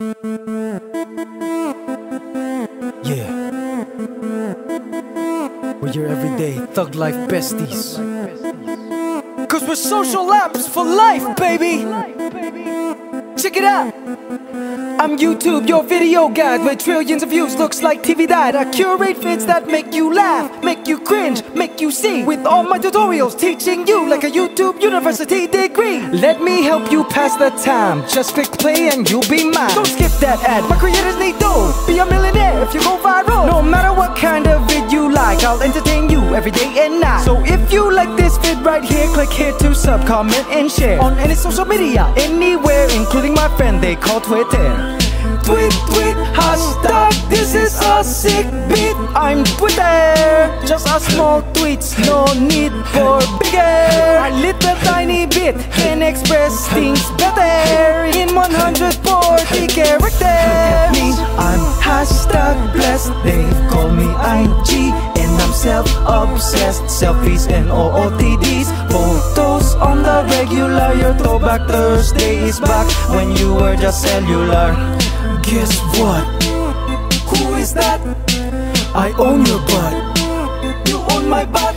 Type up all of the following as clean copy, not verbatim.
We're your everyday thug life besties, cause we're social apps for life, baby. Check it out. I'm YouTube, your video guide, where trillions of views looks like TV died. I curate vids that make you laugh, make you cringe, make you see, with all my tutorials teaching you like a YouTube university degree. Let me help you pass the time, just click play and you'll be mine. Don't skip that ad, my creators need dough. Be a millionaire if you go viral. No matter what kind of vid you like, I'll entertain you every day and night. So if you like this vid right here, click here to sub, comment and share. On any social media, anywhere, including my friend they call Twitter. Tweet, tweet, hashtag, this is a sick beat. I'm Twitter, just a small tweets, no need for bigger. A little tiny bit can express things better in 140 characters. Look at me, I'm hashtag blessed, they call me IG, and I'm self-obsessed. Selfies and OOTDs, photos on the regular. Your throwback Thursday is back when you were just cellular. Guess what? Who is that? I own your butt. You own my butt.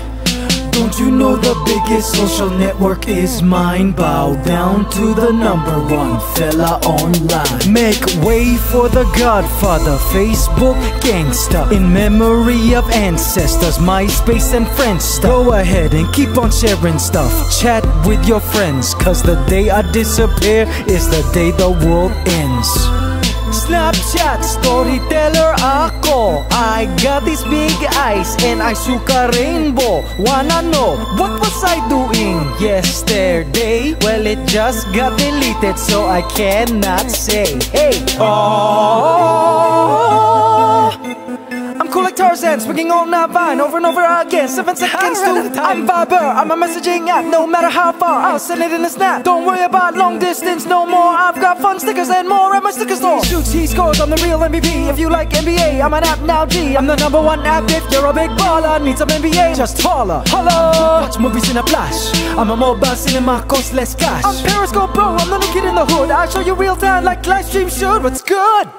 Don't you know the biggest social network is mine? Bow down to the number one fella online. Make way for the godfather, Facebook gangsta. In memory of ancestors, MySpace and Friendster. Go ahead and keep on sharing stuff. Chat with your friends, cause the day I disappear is the day the world ends. Snapchat, storyteller ako. I got these big eyes and I shook a rainbow. Wanna know what was I doing yesterday? Well, it just got deleted, so I cannot say. Hey, oh, I'm cool like Tarzan, swinging on that vine over and over again. 7 seconds to the time. I'm Viber, I'm a messaging app. No matter how far, I'll send it in a snap. Don't worry about long distance no more. I've got fun stickers and more at my sticker store. He shoots, he scores, I'm the real MVP. If you like NBA, I'm an app now, G. I'm the #1 app if you're a big baller. Need some NBA, just holler. Holla. Watch movies in a flash. I'm a mobile cinema, cost less cash. I'm Periscope, bro, I'm the new kid in the hood. I show you real time like live stream should. What's good?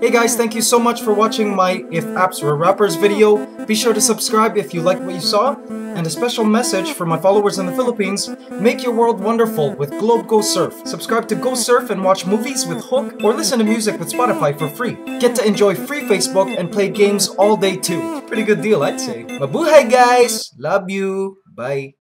Hey guys, thank you so much for watching my If Apps Were Rappers video. Be sure to subscribe if you liked what you saw. And a special message for my followers in the Philippines, make your world wonderful with Globe Go Surf. Subscribe to Go Surf and watch movies with Hook or listen to music with Spotify for free. Get to enjoy free Facebook and play games all day too. Pretty good deal, I'd say. Mabuhay guys! Love you. Bye.